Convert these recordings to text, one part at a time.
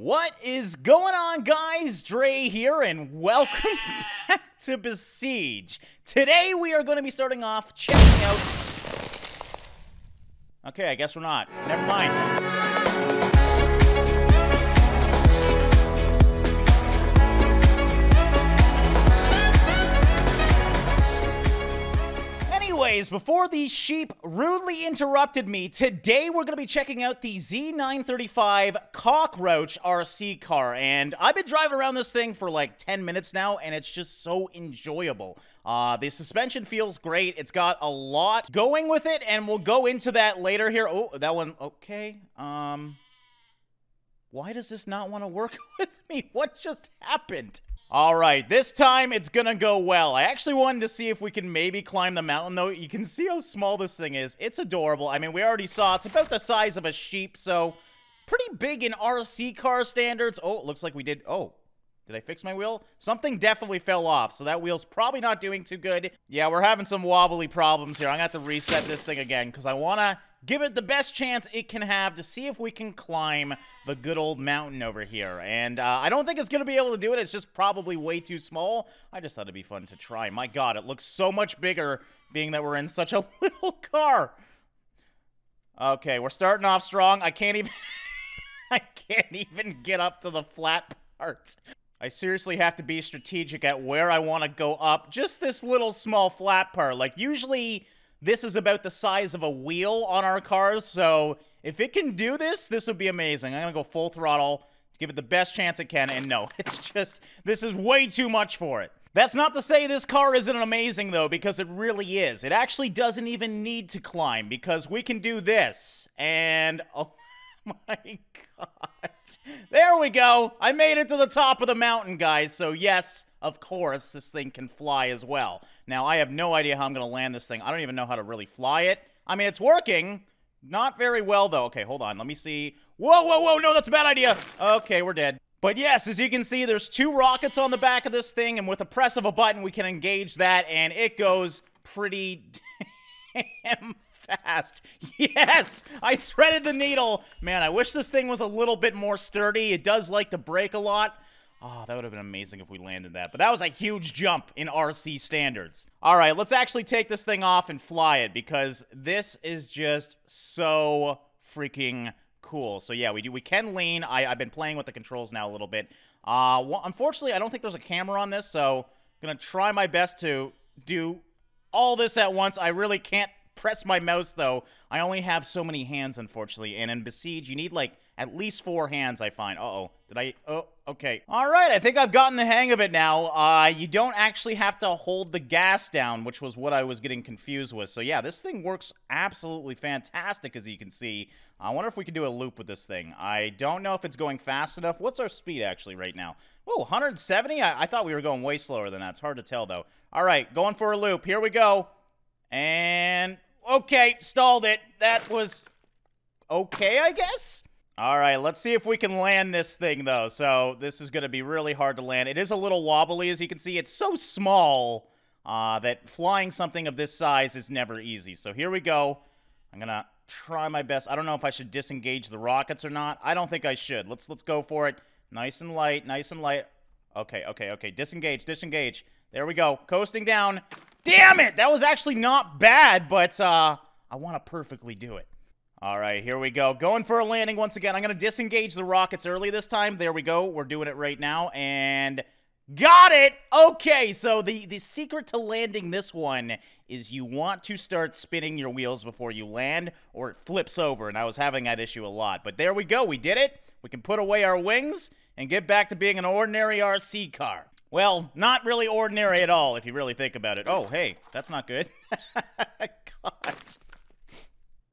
What is going on, guys? Dre here, and welcome back to Besiege. Today we are going to be starting off checking out... Okay, I guess we're not. Never mind. Anyways, before these sheep rudely interrupted me, today we're going to be checking out the Z935 Cockroach RC car, and I've been driving around this thing for like 10 minutes now, and it's just so enjoyable. The suspension feels great. It's got a lot going with it, and we'll go into that later here. Oh, that one. Okay. Why does this not want to work with me? What just happened? All right, this time it's gonna go well. I actually wanted to see if we can maybe climb the mountain, though. You can see how small this thing is. It's adorable. I mean, we already saw it's about the size of a sheep, so pretty big in RC car standards. Oh, it looks like we did. Oh, did I fix my wheel? Something definitely fell off, so that wheel's probably not doing too good. Yeah, we're having some wobbly problems here. I'm gonna have to reset this thing again because I wanna give it the best chance it can have to see if we can climb the good old mountain over here. And I don't think it's going to be able to do it. It's just probably way too small. I just thought it'd be fun to try. My God, it looks so much bigger being that we're in such a little car. Okay, we're starting off strong. I can't even... I can't even get up to the flat part. I seriously have to be strategic at where I want to go up. Just this little small flat part. Like, usually... this is about the size of a wheel on our cars, so if it can do this, this would be amazing. I'm going to go full throttle, give it the best chance it can, and no, it's just, this is way too much for it. That's not to say this car isn't amazing, though, because it really is. It actually doesn't even need to climb, because we can do this, and oh my God. There we go. I made it to the top of the mountain, guys, so yes. Of course, this thing can fly as well. Now, I have no idea how I'm going to land this thing. I don't even know how to really fly it. I mean, it's working. Not very well, though. Okay, hold on. Let me see. Whoa, whoa, whoa. No, that's a bad idea. Okay, we're dead. But yes, as you can see, there's two rockets on the back of this thing, and with the press of a button, we can engage that, and it goes pretty damn fast. Yes! I threaded the needle. Man, I wish this thing was a little bit more sturdy. It does like to brake a lot. Oh, that would have been amazing if we landed that. But that was a huge jump in RC standards. All right, let's actually take this thing off and fly it because this is just so freaking cool. So, yeah, we can lean. I've been playing with the controls now a little bit. Well, unfortunately, I don't think there's a camera on this, so I'm going to try my best to do all this at once. I really can't press my mouse, though. I only have so many hands, unfortunately. And in Besiege, you need, like, at least four hands, I find. Uh-oh. Did I? Oh, okay. All right, I think I've gotten the hang of it now. You don't actually have to hold the gas down, which was what I was getting confused with. So, yeah, this thing works absolutely fantastic, as you can see. I wonder if we can do a loop with this thing. I don't know if it's going fast enough. What's our speed, actually, right now? Oh, 170? I thought we were going way slower than that. It's hard to tell, though. All right, going for a loop. Here we go. And, okay, stalled it. That was okay, I guess? All right, let's see if we can land this thing, though. So this is going to be really hard to land. It is a little wobbly, as you can see. It's so small that flying something of this size is never easy. So here we go. I'm going to try my best. I don't know if I should disengage the rockets or not. I don't think I should. Let's go for it. Nice and light, nice and light. Okay, okay, okay. Disengage, disengage. There we go. Coasting down. Damn it! That was actually not bad, but I want to perfectly do it. All right, here we go. Going for a landing once again. I'm going to disengage the rockets early this time. There we go. We're doing it right now. And got it! Okay, so the secret to landing this one is you want to start spinning your wheels before you land, or it flips over, and I was having that issue a lot. But there we go. We did it. We can put away our wings and get back to being an ordinary RC car. Well, not really ordinary at all, if you really think about it. Oh, hey, that's not good. God.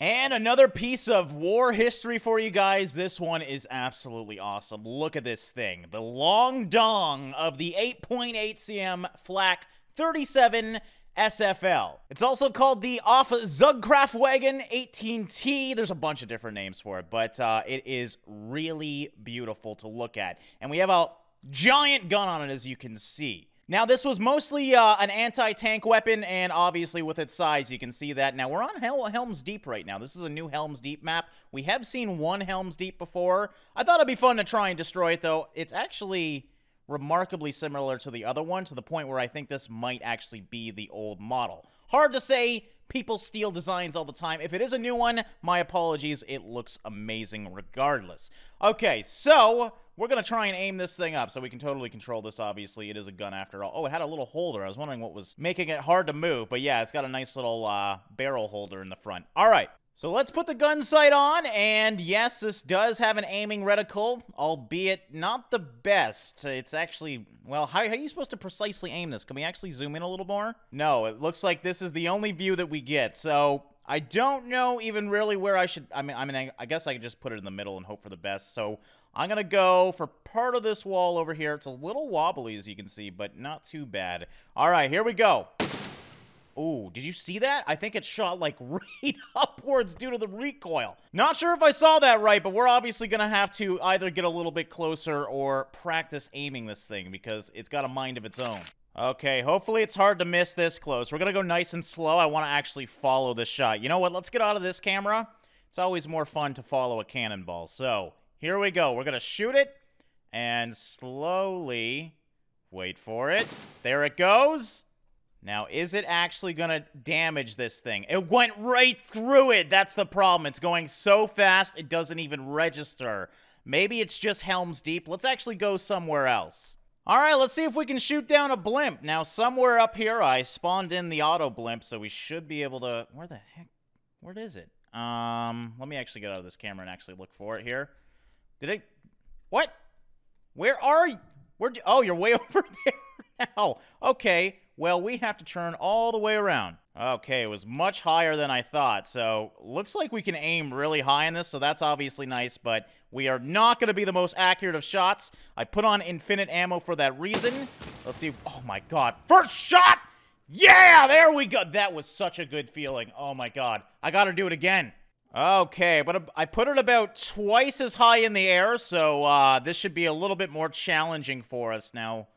And another piece of war history for you guys. This one is absolutely awesome. Look at this thing. The long dong of the 8.8 cm Flak 37 Sfl. It's also called the Offzugkraftwagen 18T. There's a bunch of different names for it, but it is really beautiful to look at. And we have a giant gun on it, as you can see. Now, this was mostly an anti-tank weapon, and obviously with its size, you can see that. Now, we're on Helm's Deep right now. This is a new Helm's Deep map. We have seen one Helm's Deep before. I thought it'd be fun to try and destroy it, though. It's actually remarkably similar to the other one, to the point where I think this might actually be the old model. Hard to say. People steal designs all the time. If it is a new one, my apologies. It looks amazing regardless. Okay, so we're going to try and aim this thing up so we can totally control this, obviously. It is a gun after all. Oh, it had a little holder. I was wondering what was making it hard to move. But yeah, it's got a nice little barrel holder in the front. All right, so let's put the gun sight on. And yes, this does have an aiming reticle, albeit not the best. It's actually, well, how are you supposed to precisely aim this? Can we actually zoom in a little more? No, it looks like this is the only view that we get. So I don't know even really where I should, I guess I could just put it in the middle and hope for the best. So I'm going to go for part of this wall over here. It's a little wobbly, as you can see, but not too bad. All right, here we go. Ooh, did you see that? I think it shot, like, right upwards due to the recoil. Not sure if I saw that right, but we're obviously going to have to either get a little bit closer or practice aiming this thing because it's got a mind of its own. Okay, hopefully it's hard to miss this close. We're going to go nice and slow. I want to actually follow this shot. You know what? Let's get out of this camera. It's always more fun to follow a cannonball. So here we go. We're going to shoot it and slowly wait for it. There it goes. Now, is it actually going to damage this thing? It went right through it. That's the problem. It's going so fast, it doesn't even register. Maybe it's just Helm's Deep. Let's actually go somewhere else. All right, let's see if we can shoot down a blimp. Now, somewhere up here, I spawned in the auto blimp, so we should be able to... Where the heck? Where is it? Let me actually get out of this camera and actually look for it here. Did it... What? Where are you? Oh, you're way over there now. Okay. Well, we have to turn all the way around. Okay, it was much higher than I thought, so looks like we can aim really high in this, so that's obviously nice, but we are not going to be the most accurate of shots. I put on infinite ammo for that reason. Let's see. Oh, my God. First shot! Yeah, there we go. That was such a good feeling. Oh, my God. I got to do it again. Okay, but I put it about twice as high in the air, so this should be a little bit more challenging for us now.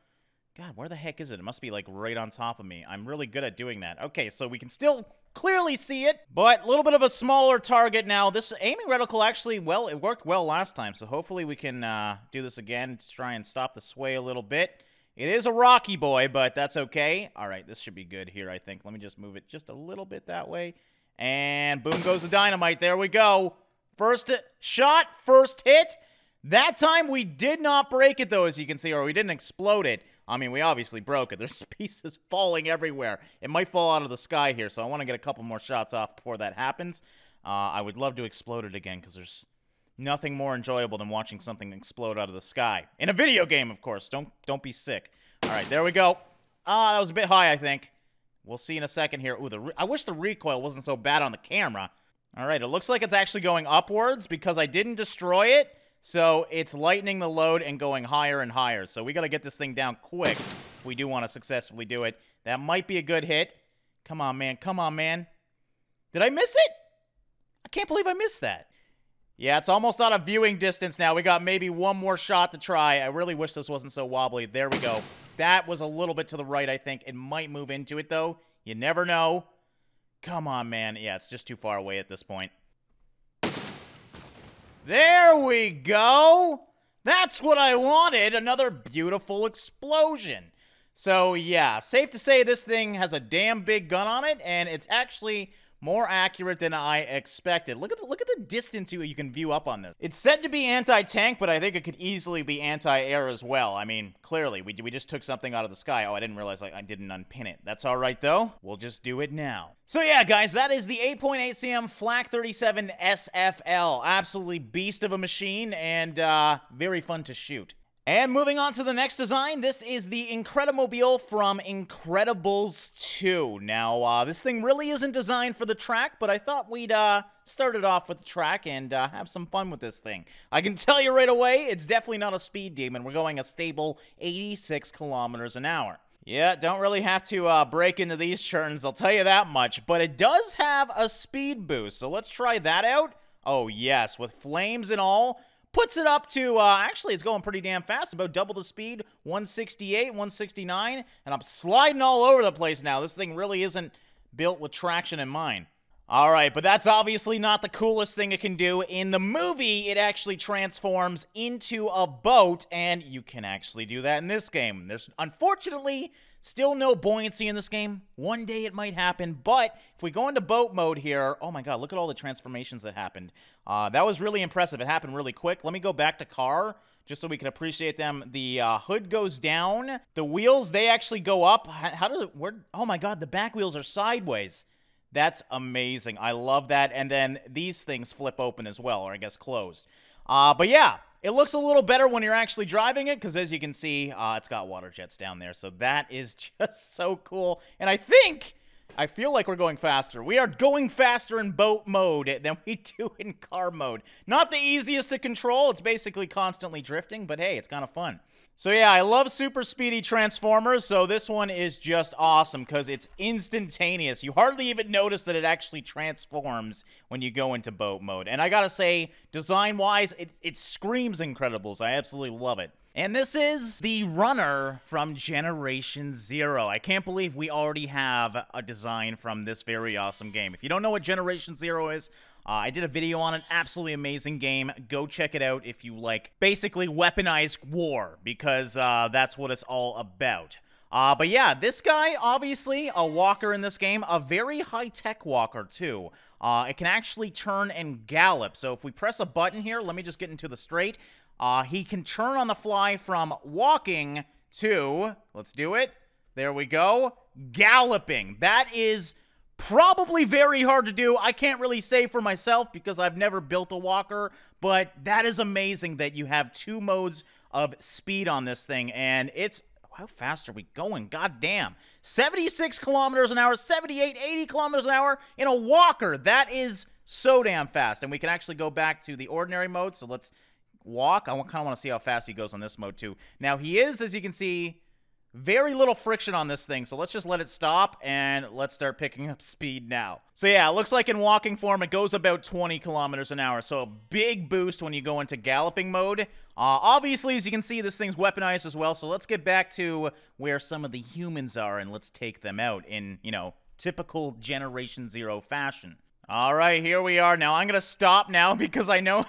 God, where the heck is it? It must be, like, right on top of me. I'm really good at doing that. Okay, so we can still clearly see it, but a little bit of a smaller target now. This aiming reticle actually, well, it worked well last time, so hopefully we can do this again to try and stop the sway a little bit. It is a rocky boy, but that's okay. All right, this should be good here, I think. Let me just move it just a little bit that way. And boom goes the dynamite. There we go. First shot, first hit. That time we did not break it, though, as you can see, or we didn't explode it. I mean, we obviously broke it. There's pieces falling everywhere. It might fall out of the sky here, so I want to get a couple more shots off before that happens. I would love to explode it again because there's nothing more enjoyable than watching something explode out of the sky. In a video game, of course. Don't be sick. All right, there we go. Ah, that was a bit high, I think. We'll see in a second here. Ooh, I wish the recoil wasn't so bad on the camera. All right, it looks like it's actually going upwards because I didn't destroy it. So it's lightening the load and going higher and higher. So we got to get this thing down quick if we do want to successfully do it. That might be a good hit. Come on, man. Come on, man. Did I miss it? I can't believe I missed that. Yeah, it's almost out of viewing distance now. We got maybe one more shot to try. I really wish this wasn't so wobbly. There we go. That was a little bit to the right, I think. It might move into it, though. You never know. Come on, man. Yeah, it's just too far away at this point. There we go. That's what I wanted. Another beautiful explosion. So, yeah, safe to say this thing has a damn big gun on it, and it's actually more accurate than I expected. Look at the distance you can view up on this. It's said to be anti-tank, but I think it could easily be anti-air as well. I mean, clearly, we just took something out of the sky. Oh, I didn't realize I didn't unpin it. That's all right, though. We'll just do it now. So, yeah, guys, that is the 8.8 cm Flak 37 Sfl. Absolutely beast of a machine and very fun to shoot. And moving on to the next design, this is the Incredimobile from Incredibles 2. Now, this thing really isn't designed for the track, but I thought we'd start it off with the track and have some fun with this thing. I can tell you right away, it's definitely not a speed demon. We're going a stable 86 kilometers an hour. Yeah, don't really have to break into these churns, I'll tell you that much. But it does have a speed boost, so let's try that out. Oh, yes, with flames and all. Puts it up to, actually, it's going pretty damn fast. About double the speed, 168, 169. And I'm sliding all over the place now. This thing really isn't built with traction in mind. All right, but that's obviously not the coolest thing it can do. In the movie, it actually transforms into a boat, and you can actually do that in this game. There's, unfortunately, still no buoyancy in this game. One day it might happen, but if we go into boat mode here, oh my god, look at all the transformations that happened. That was really impressive. It happened really quick. Let me go back to car, just so we can appreciate them. The hood goes down. The wheels, they actually go up. How does it work? Oh my god, the back wheels are sideways. That's amazing. I love that. And then these things flip open as well, or I guess closed. But yeah, it looks a little better when you're actually driving it, because as you can see, it's got water jets down there. So that is just so cool. And I feel like we're going faster. We are going faster in boat mode than we do in car mode. Not the easiest to control. It's basically constantly drifting, but hey, it's kind of fun. So yeah, I love super speedy Transformers, so this one is just awesome because it's instantaneous. You hardly even notice that it actually transforms when you go into boat mode. And I gotta say, design-wise, it screams Incredibles. I absolutely love it. And this is the runner from Generation Zero. I can't believe we already have a design from this very awesome game. If you don't know what Generation Zero is, I did a video on an absolutely amazing game. Go check it out if you like basically weaponized war, because that's what it's all about. But yeah, this guy, obviously, a walker in this game, a very high-tech walker, too. It can actually turn and gallop. So if we press a button here, let me just get into the straight. He can turn on the fly from walking to, let's do it, there we go, galloping. That is probably very hard to do. I can't really say for myself because I've never built a walker, but that is amazing that you have two modes of speed on this thing, and it's, how fast are we going? God damn. 76 kilometers an hour, 78, 80 kilometers an hour in a walker. That is so damn fast, and we can actually go back to the ordinary mode, so let's walk. I kind of want to see how fast he goes on this mode, too. Now, he is, as you can see, very little friction on this thing, so let's just let it stop, and let's start picking up speed now. So yeah, it looks like in walking form, it goes about 20 kilometers an hour, so a big boost when you go into galloping mode. Obviously, as you can see, this thing's weaponized as well, so let's get back to where some of the humans are, and let's take them out in, you know, typical Generation Zero fashion. All right, here we are now. I'm going to stop now because I know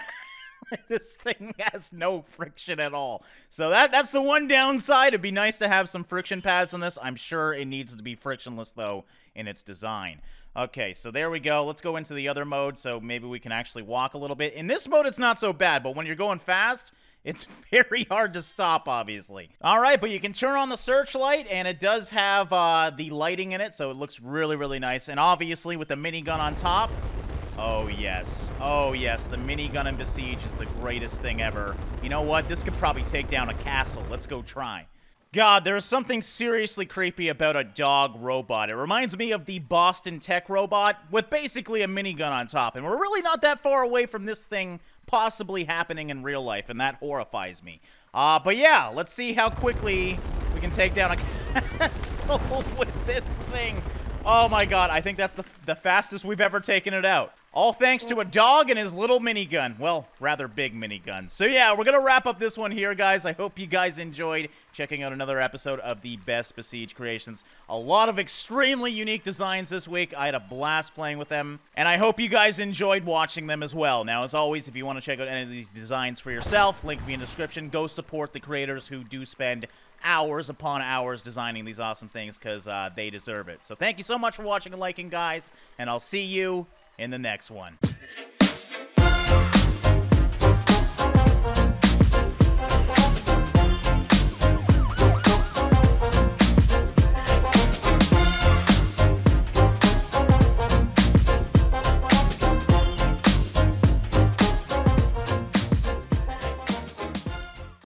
this thing has no friction at all. So that's the one downside. It'd be nice to have some friction pads on this. I'm sure it needs to be frictionless, though, in its design. Okay, so there we go. Let's go into the other mode, so maybe we can actually walk a little bit. In this mode, it's not so bad, but when you're going fast, it's very hard to stop, obviously. All right, but you can turn on the searchlight, and it does have the lighting in it, so it looks really, really nice. And obviously, with the minigun on top, oh yes, the minigun in Besiege is the greatest thing ever. You know what? This could probably take down a castle. Let's go try. God, there is something seriously creepy about a dog robot. It reminds me of the Boston Tech robot with basically a minigun on top. And we're really not that far away from this thing possibly happening in real life, and that horrifies me. But yeah, let's see how quickly we can take down a castle with this thing. Oh my god, I think that's the fastest we've ever taken it out. All thanks to a dog and his little minigun. Well, rather big minigun. So yeah, we're going to wrap up this one here, guys. I hope you guys enjoyed checking out another episode of the best Besiege creations. A lot of extremely unique designs this week. I had a blast playing with them, and I hope you guys enjoyed watching them as well. Now, as always, if you want to check out any of these designs for yourself, link me in the description. Go support the creators who do spend hours upon hours designing these awesome things, because they deserve it. So thank you so much for watching and liking, guys, and I'll see you in the next one.